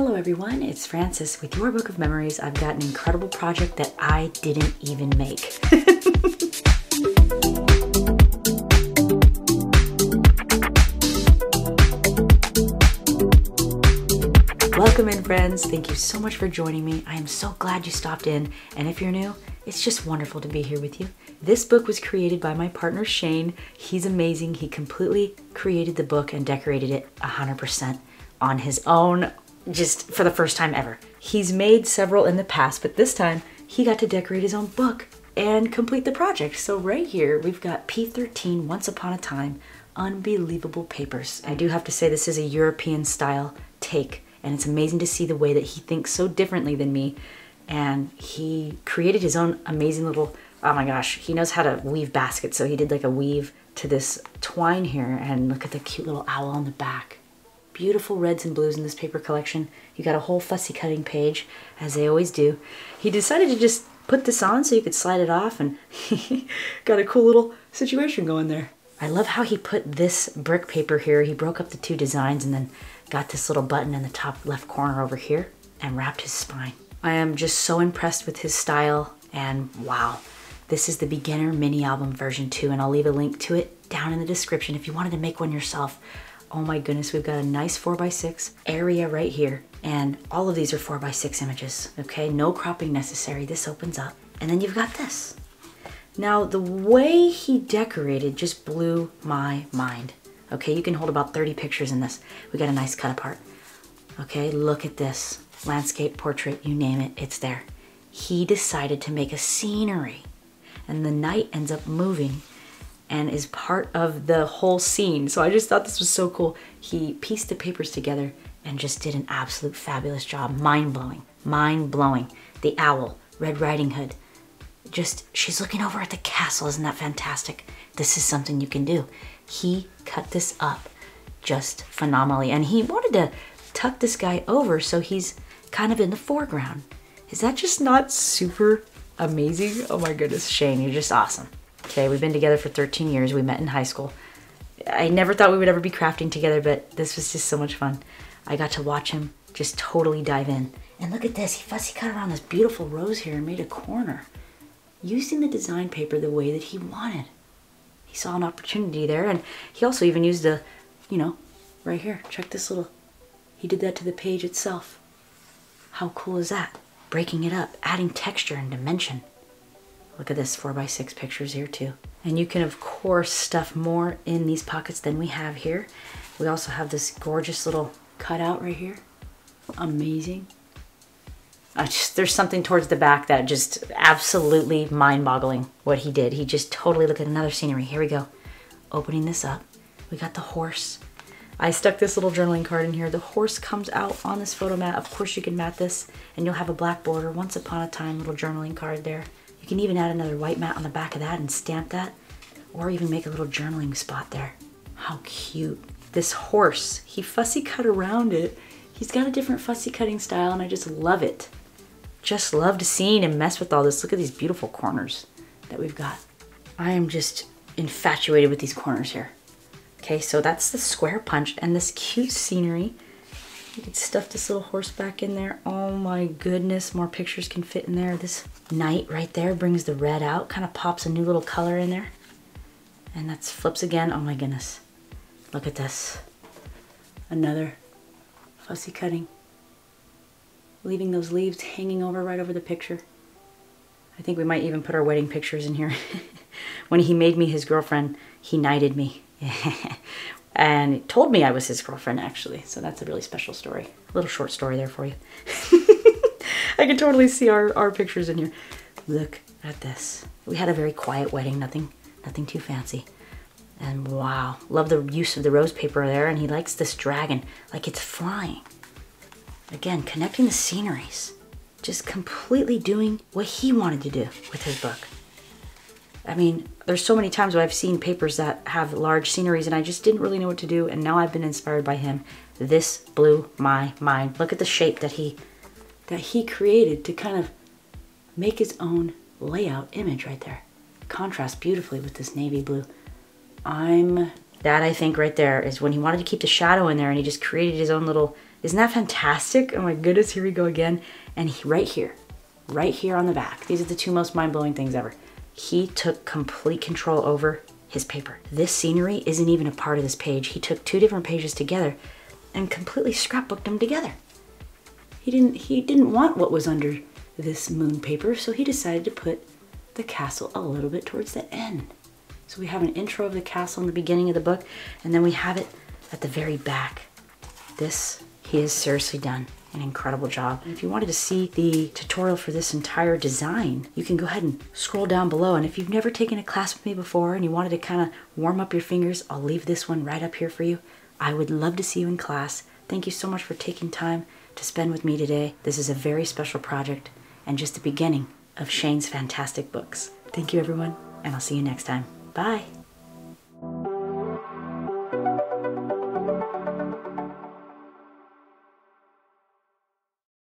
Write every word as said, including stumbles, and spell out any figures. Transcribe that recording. Hello everyone, it's Frances with Your Book of Memories. I've got an incredible project that I didn't even make. Welcome in, friends. Thank you so much for joining me. I am so glad you stopped in, and if you're new, it's just wonderful to be here with you. This book was created by my partner Shane. He's amazing. He completely created the book and decorated it one hundred percent on his own, just for the first time ever. He's made several in the past, but this time he got to decorate his own book and complete the project. So right here, we've got P thirteen Once Upon a Time, Unbelievable Papers. I do have to say this is a European style take, and it's amazing to see the way that he thinks so differently than me. And he created his own amazing little, oh my gosh, he knows how to weave baskets. So he did like a weave to this twine here, and look at the cute little owl on the back. Beautiful reds and blues in this paper collection. You got a whole fussy cutting page, as they always do. He decided to just put this on so you could slide it off, and he got a cool little situation going there. I love how he put this brick paper here. He broke up the two designs and then got this little button in the top left corner over here and wrapped his spine. I am just so impressed with his style, and wow. This is the beginner mini album version two, and I'll leave a link to it down in the description if you wanted to make one yourself. Oh my goodness, we've got a nice four by six area right here, and all of these are four by six images, okay? No cropping necessary. This opens up, and then you've got this. Now, the way he decorated just blew my mind. Okay, you can hold about thirty pictures in this. We got a nice cut apart. Okay, look at this. Landscape, portrait, you name it, it's there. He decided to make a scenery, and the night ends up moving and is part of the whole scene. So I just thought this was so cool. He pieced the papers together and just did an absolute fabulous job. Mind-blowing, mind-blowing. The owl, Red Riding Hood. Just, she's looking over at the castle. Isn't that fantastic? This is something you can do. He cut this up just phenomenally, and he wanted to tuck this guy over so he's kind of in the foreground. Is that just not super amazing? Oh my goodness, Shane, you're just awesome. Okay, we've been together for thirteen years. We met in high school. I never thought we would ever be crafting together, but this was just so much fun. I got to watch him just totally dive in. And look at this, he fussy cut around this beautiful rose here and made a corner, using the design paper the way that he wanted. He saw an opportunity there, and he also even used the, you know, right here, check this little, he did that to the page itself. How cool is that? Breaking it up, adding texture and dimension. Look at this, four by six pictures here too. And you can of course stuff more in these pockets than we have here. We also have this gorgeous little cutout right here. Amazing. I just, there's something towards the back that just absolutely mind-boggling what he did. He just totally looked at another scenery. Here we go. Opening this up. We got the horse. I stuck this little journaling card in here. The horse comes out on this photo mat. Of course you can mat this, and you'll have a black border. Once upon a time, little journaling card there. You can even add another white mat on the back of that and stamp that, or even make a little journaling spot there. How cute. This horse, he fussy cut around it. He's got a different fussy cutting style, and I just love it. Just love to see and mess with all this. Look at these beautiful corners that we've got. I am just infatuated with these corners here. Okay, so that's the square punch and this cute scenery. You can stuff this little horse back in there. Oh my goodness, more pictures can fit in there. This knight right there brings the red out, kind of pops a new little color in there. And that's flips again. Oh my goodness. Look at this. Another fussy cutting. Leaving those leaves hanging over right over the picture. I think we might even put our wedding pictures in here. When he made me his girlfriend, he knighted me and told me I was his girlfriend, actually. So that's a really special story. A little short story there for you. I can totally see our, our pictures in here. Look at this. We had a very quiet wedding, nothing, nothing too fancy. And wow, love the use of the rose paper there. And he likes this dragon, like it's flying. Again, connecting the sceneries, just completely doing what he wanted to do with his book. I mean, there's so many times where I've seen papers that have large sceneries and I just didn't really know what to do, and now I've been inspired by him. This blew my mind. Look at the shape that he, that he created to kind of make his own layout image right there. Contrasts beautifully with this navy blue. I'm, that I think right there is when he wanted to keep the shadow in there, and he just created his own little Isn't that fantastic? Oh my goodness, here we go again. And he, right here, right here on the back, these are the two most mind-blowing things ever. He took complete control over his paper. This scenery isn't even a part of this page. He took two different pages together and completely scrapbooked them together. He didn't, he didn't want what was under this moon paper, so he decided to put the castle a little bit towards the end. So we have an intro of the castle in the beginning of the book, and then we have it at the very back. This, he has seriously done an incredible job. And if you wanted to see the tutorial for this entire design, you can go ahead and scroll down below. And if you've never taken a class with me before and you wanted to kind of warm up your fingers, I'll leave this one right up here for you. I would love to see you in class. Thank you so much for taking time to spend with me today. This is a very special project and just the beginning of Shane's fantastic books. Thank you everyone, and I'll see you next time. Bye.